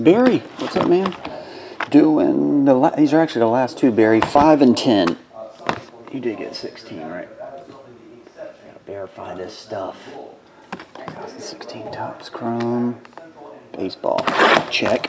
Barry, what's up, man? Doing the these are actually the last two, Barry. 5 and 10. You did get 16, right? Gotta verify this stuff. 2016 Topps Chrome. Baseball. Check.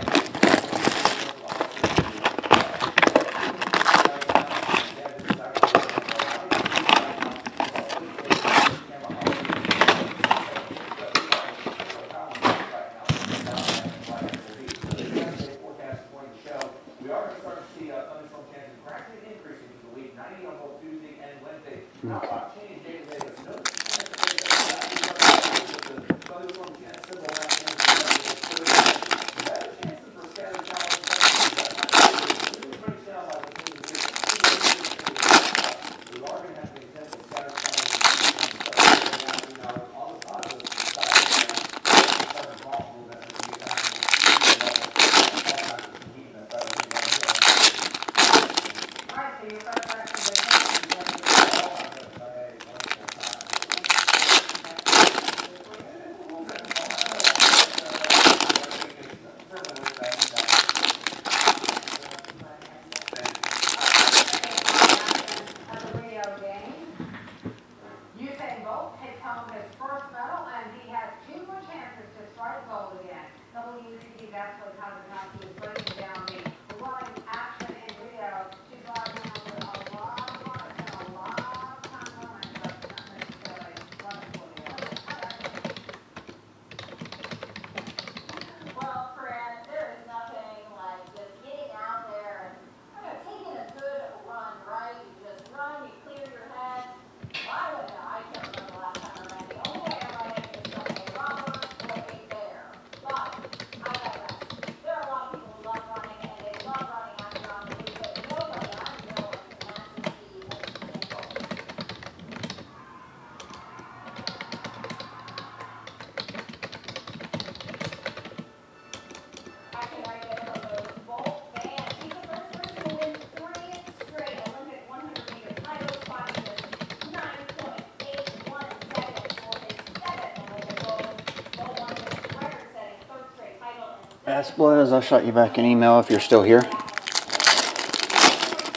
S. Blaz, I'll shoot you back an email if you're still here.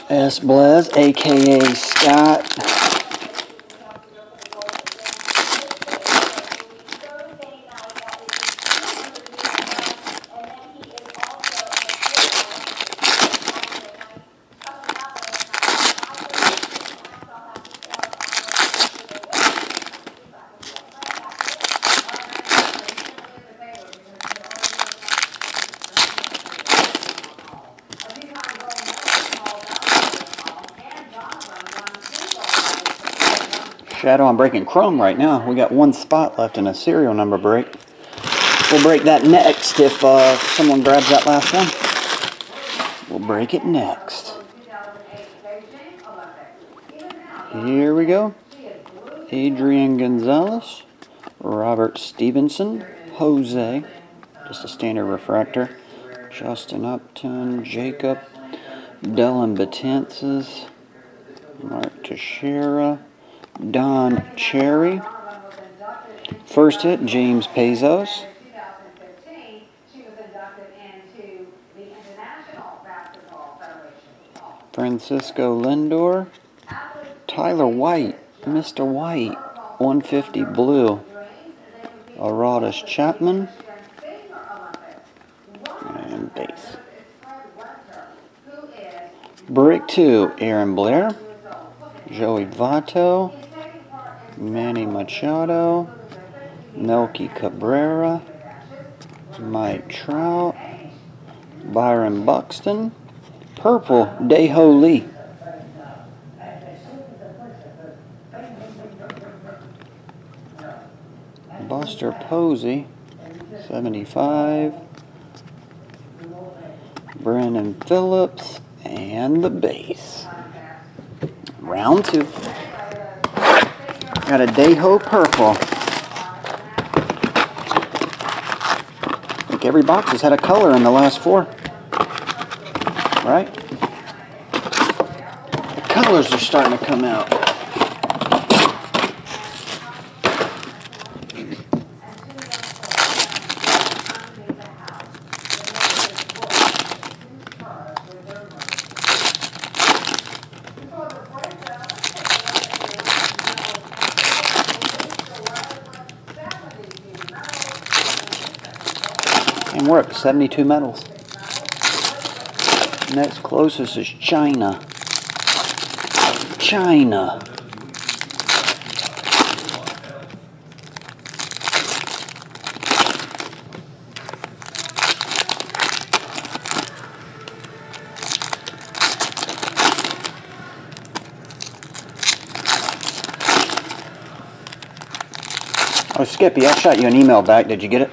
S. Blaz, a.k.a. Scott. Shadow, I'm breaking Chrome right now. We got one spot left in a serial number break. We'll break that next if someone grabs that last one. We'll break it next. Here we go. Adrian Gonzalez, Robert Stevenson, Jose, just a standard refractor, Justin Upton, Jacob, Dylan Betances, Mark Teixeira, Don Cherry, first hit, James Pezos, Francisco Lindor, Tyler White, Mr. White, 150 blue, Aroldis Chapman, and base. Break 2, Aaron Blair, Joey Votto, Manny Machado, Melky Cabrera, Mike Trout, Byron Buxton, purple, Dae-Ho Lee. Buster Posey, 75, Brandon Phillips, and the base. Round 2. Got a Dae-Ho purple. I think every box has had a color in the last 4. Right? The colors are starting to come out. And we're up to 72 medals. Next closest is China. China. Oh, Skippy, I shot you an email back. Did you get it?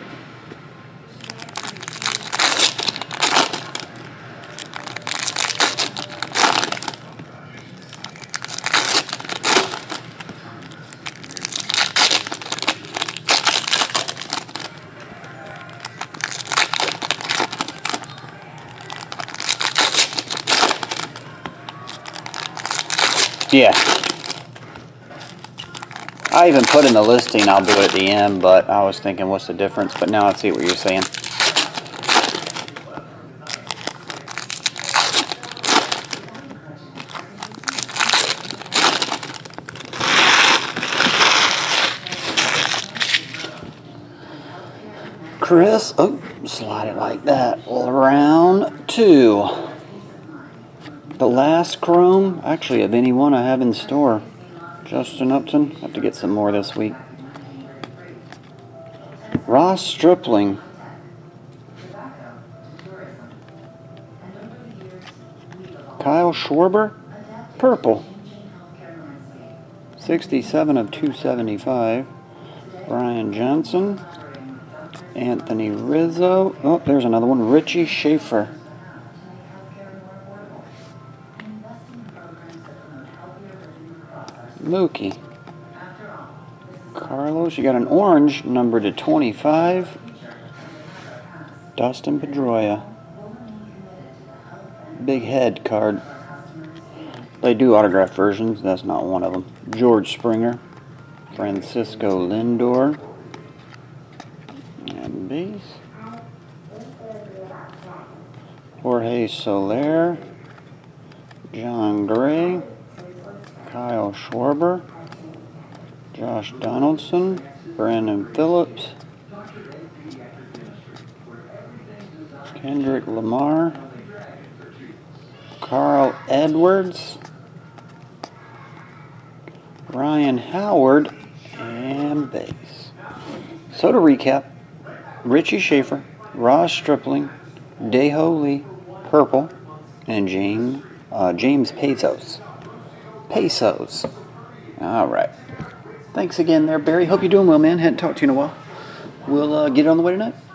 Yeah, I even put in the listing, I'll do it at the end, but I was thinking what's the difference, but now I see what you're saying. Chris, oh, slide it like that, round two. The last chrome, actually, of any one I have in store. Justin Upton. Have to get some more this week. Ross Stripling. Kyle Schwarber. Purple. 67 of 275. Brian Johnson. Anthony Rizzo. Oh, there's another one. Richie Schaefer. Mookie. Carlos, you got an orange number to 25. Dustin Pedroia. Big head card. They do autograph versions. That's not one of them. George Springer. Francisco Lindor. And these. Jorge Soler. John Gray. Kyle Schwarber, Josh Donaldson, Brandon Phillips, Kendrick Lamar, Carl Edwards, Ryan Howard, and base. So to recap, Richie Schaefer, Ross Stripling, Dae-Ho Lee, purple, and James Pezos. All right. Thanks again there, Barry. Hope you're doing well, man. Hadn't talked to you in a while. We'll get it on the way tonight.